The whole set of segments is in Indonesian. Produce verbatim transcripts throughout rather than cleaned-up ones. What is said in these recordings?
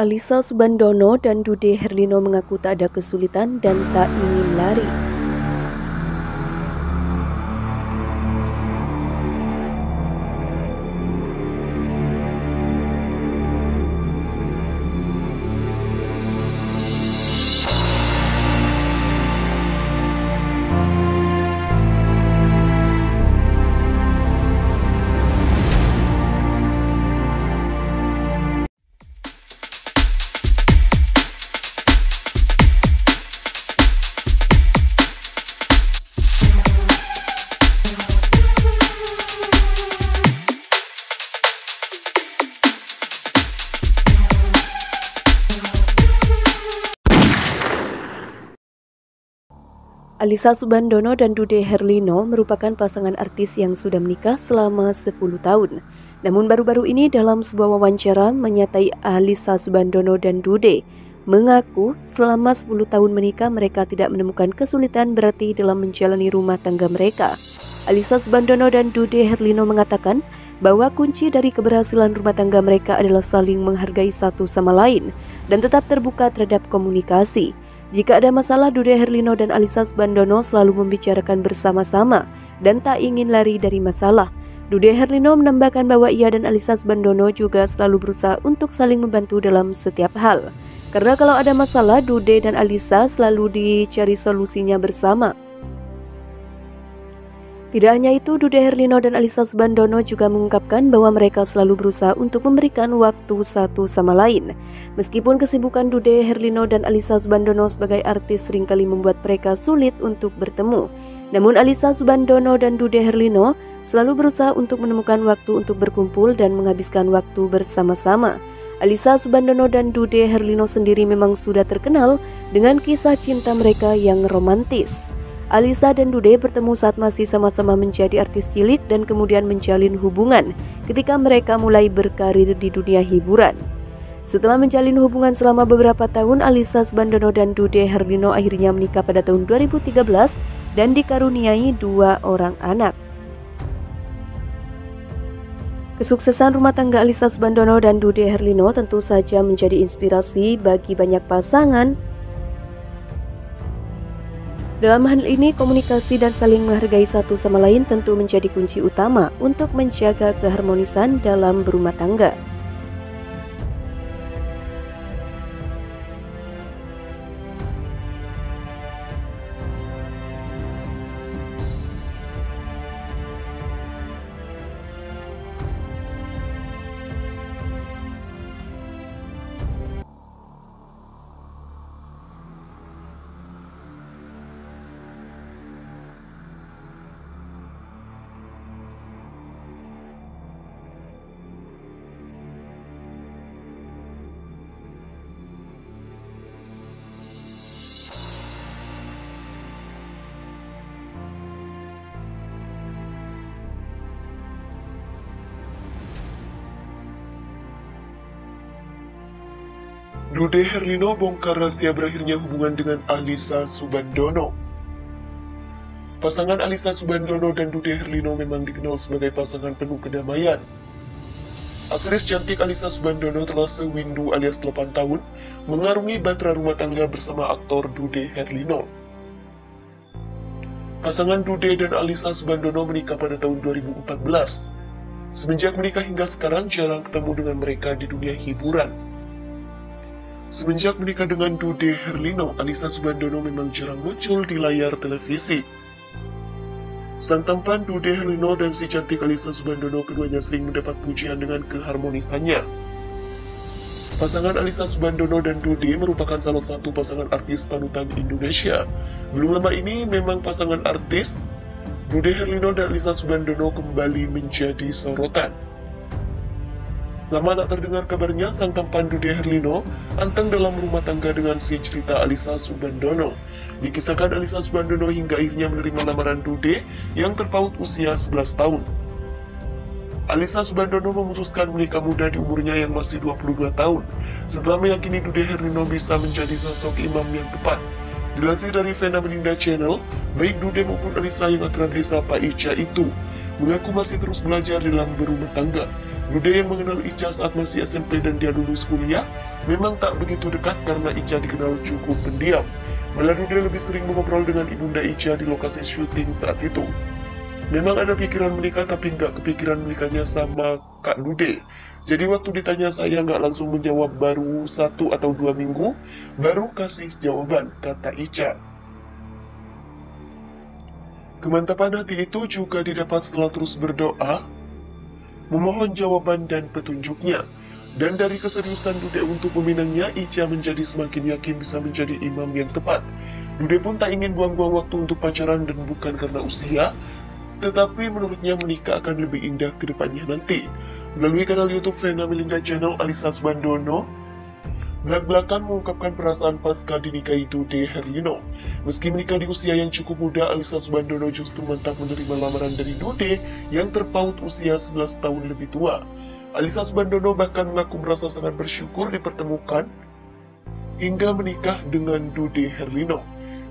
Alyssa Soebandono dan Dude Harlino mengaku tak ada kesulitan dan tak ingin lari. Alyssa Soebandono dan Dude Harlino merupakan pasangan artis yang sudah menikah selama sepuluh tahun. Namun baru-baru ini dalam sebuah wawancara menyatai Alyssa Soebandono dan Dude mengaku selama sepuluh tahun menikah mereka tidak menemukan kesulitan berarti dalam menjalani rumah tangga mereka. Alyssa Soebandono dan Dude Harlino mengatakan bahwa kunci dari keberhasilan rumah tangga mereka adalah saling menghargai satu sama lain dan tetap terbuka terhadap komunikasi. Jika ada masalah, Dude Harlino dan Alyssa Soebandono selalu membicarakan bersama-sama dan tak ingin lari dari masalah. Dude Harlino menambahkan bahwa ia dan Alyssa Soebandono juga selalu berusaha untuk saling membantu dalam setiap hal. Karena kalau ada masalah, Dude dan Alyssa selalu dicari solusinya bersama. Tidak hanya itu, Dude Harlino dan Alyssa Soebandono juga mengungkapkan bahwa mereka selalu berusaha untuk memberikan waktu satu sama lain. Meskipun kesibukan Dude Harlino dan Alyssa Soebandono sebagai artis seringkali membuat mereka sulit untuk bertemu. Namun Alyssa Soebandono dan Dude Harlino selalu berusaha untuk menemukan waktu untuk berkumpul dan menghabiskan waktu bersama-sama. Alyssa Soebandono dan Dude Harlino sendiri memang sudah terkenal dengan kisah cinta mereka yang romantis. Alyssa dan Dude bertemu saat masih sama-sama menjadi artis cilik dan kemudian menjalin hubungan ketika mereka mulai berkarir di dunia hiburan. Setelah menjalin hubungan selama beberapa tahun, Alyssa Soebandono dan Dude Harlino akhirnya menikah pada tahun dua ribu tiga belas dan dikaruniai dua orang anak. Kesuksesan rumah tangga Alyssa Soebandono dan Dude Harlino tentu saja menjadi inspirasi bagi banyak pasangan. Dalam hal ini, komunikasi dan saling menghargai satu sama lain tentu menjadi kunci utama untuk menjaga keharmonisan dalam berumah tangga. Dude Harlino bongkar rahasia berakhirnya hubungan dengan Alyssa Soebandono. Pasangan Alyssa Soebandono dan Dude Harlino memang dikenal sebagai pasangan penuh kedamaian. Aktris cantik Alyssa Soebandono telah sewindu alias delapan tahun mengarungi bahtera rumah tangga bersama aktor Dude Harlino. Pasangan Dude dan Alyssa Soebandono menikah pada tahun dua ribu empat belas. Semenjak menikah hingga sekarang jarang ketemu dengan mereka di dunia hiburan. Semenjak menikah dengan Dude Harlino, Alyssa Soebandono memang jarang muncul di layar televisi. Sang tampan Dude Harlino dan si cantik Alyssa Soebandono keduanya sering mendapat pujian dengan keharmonisannya. Pasangan Alyssa Soebandono dan Dude merupakan salah satu pasangan artis panutan Indonesia. Belum lama ini memang pasangan artis Dude Harlino dan Alyssa Soebandono kembali menjadi sorotan. Lama tak terdengar kabarnya, sang tampan Dude Harlino anteng dalam rumah tangga dengan si cerita Alyssa Soebandono. Dikisahkan Alyssa Soebandono hingga akhirnya menerima lamaran Dude yang terpaut usia sebelas tahun. Alyssa Soebandono memutuskan menikah muda di umurnya yang masih dua puluh dua tahun, setelah meyakini Dude Harlino bisa menjadi sosok imam yang tepat. Dilansir dari Vena Melinda Channel, baik Dude maupun Alyssa yang akrab disapa Ica itu mengaku masih terus belajar dalam berumah tangga. Duda yang mengenal Ica saat masih S M P dan dia lulus kuliah memang tak begitu dekat karena Ica dikenal cukup pendiam. Malah Duda lebih sering mengobrol dengan ibunda Ica di lokasi syuting saat itu. Memang ada pikiran menikah tapi nggak kepikiran menikahnya sama Kak Dude. Jadi waktu ditanya saya nggak langsung menjawab, baru satu atau dua minggu baru kasih jawaban, kata Ica. Kemantapan hati itu juga didapat setelah terus berdoa, memohon jawaban dan petunjuknya. Dan dari keseriusan Dude untuk meminangnya, Ica menjadi semakin yakin bisa menjadi imam yang tepat. Dude pun tak ingin buang-buang waktu untuk pacaran, dan bukan karena usia, tetapi menurutnya menikah akan lebih indah ke depannya nanti. Melalui kanal YouTube Vena Melinda Channel, Alyssa Soebandono belak-belakan mengungkapkan perasaan pasca dinikahi Dude Harlino. Meski menikah di usia yang cukup muda, Alyssa Soebandono justru mantap menerima lamaran dari Dude yang terpaut usia sebelas tahun lebih tua. Alyssa Soebandono bahkan mengaku merasa sangat bersyukur dipertemukan hingga menikah dengan Dude Harlino.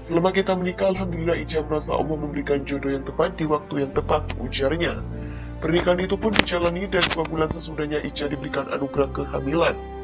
Selama kita menikah, alhamdulillah, Ica merasa Allah memberikan jodoh yang tepat di waktu yang tepat, ujarnya. Pernikahan itu pun dijalani, dan dua bulan sesudahnya Ica diberikan anugerah kehamilan.